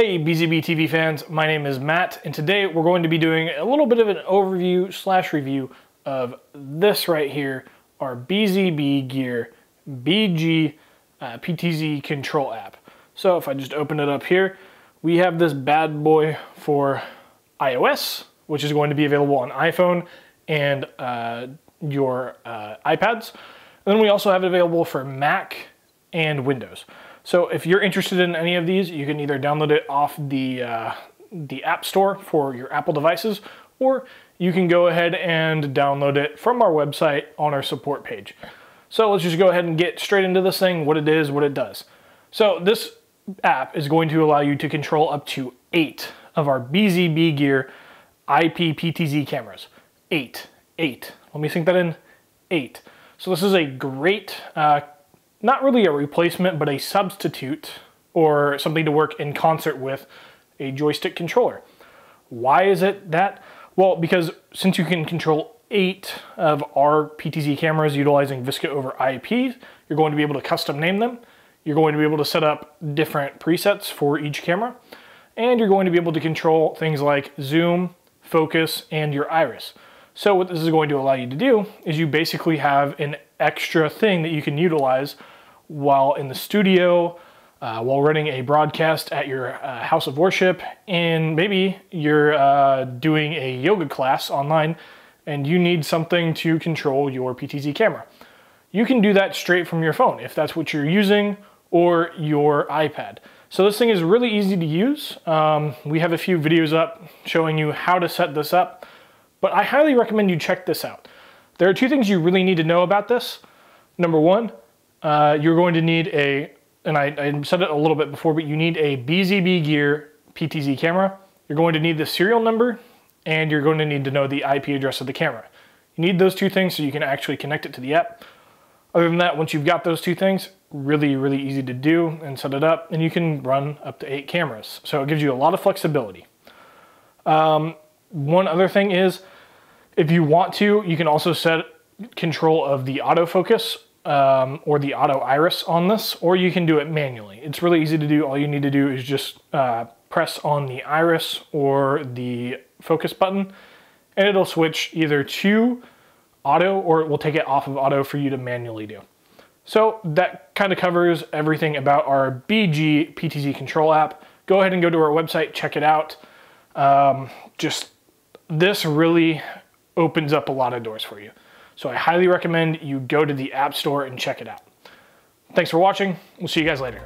Hey BZB TV fans, my name is Matt, and today we're going to be doing a little bit of an overview slash review of this right here, our BZB Gear BG PTZ control app. So if I just open it up here, we have this bad boy for iOS, which is going to be available on iPhone and your iPads. And then we also have it available for Mac and Windows. So if you're interested in any of these, you can either download it off the App Store for your Apple devices, or you can go ahead and download it from our website on our support page. So let's just go ahead and get straight into this thing, what it is, what it does. So this app is going to allow you to control up to 8 of our BZB Gear IP PTZ cameras. 8. Let me sync that in. 8. So this is a great not really a replacement, but a substitute or something to work in concert with a joystick controller. Why is it that? Well, because since you can control 8 of our PTZ cameras utilizing Visca over IP, you're going to be able to custom name them. You're going to be able to set up different presets for each camera, and you're going to be able to control things like zoom, focus, and your iris. So what this is going to allow you to do is you basically have an extra thing that you can utilize while in the studio, while running a broadcast at your house of worship, and maybe you're doing a yoga class online and you need something to control your PTZ camera. You can do that straight from your phone if that's what you're using, or your iPad. So this thing is really easy to use. We have a few videos up showing you how to set this up, but I highly recommend you check this out. There are 2 things you really need to know about this. Number one, you're going to need a, and I said it a little bit before, but you need a BZB Gear PTZ camera. You're going to need the serial number, and you're going to need to know the IP address of the camera. You need those 2 things so you can actually connect it to the app. Other than that, once you've got those 2 things, really easy to do and set it up, and you can run up to 8 cameras. So it gives you a lot of flexibility. One other thing is, if you want to, you can also set control of the autofocus or the auto iris on this, or you can do it manually. It's really easy to do. All you need to do is just press on the iris or the focus button, and it'll switch either to auto, or it will take it off of auto for you to manually do. So that kind of covers everything about our BG PTZ control app. Go ahead and go to our website, check it out. Just this really opens up a lot of doors for you. So I highly recommend you go to the App Store and check it out. Thanks for watching. We'll see you guys later.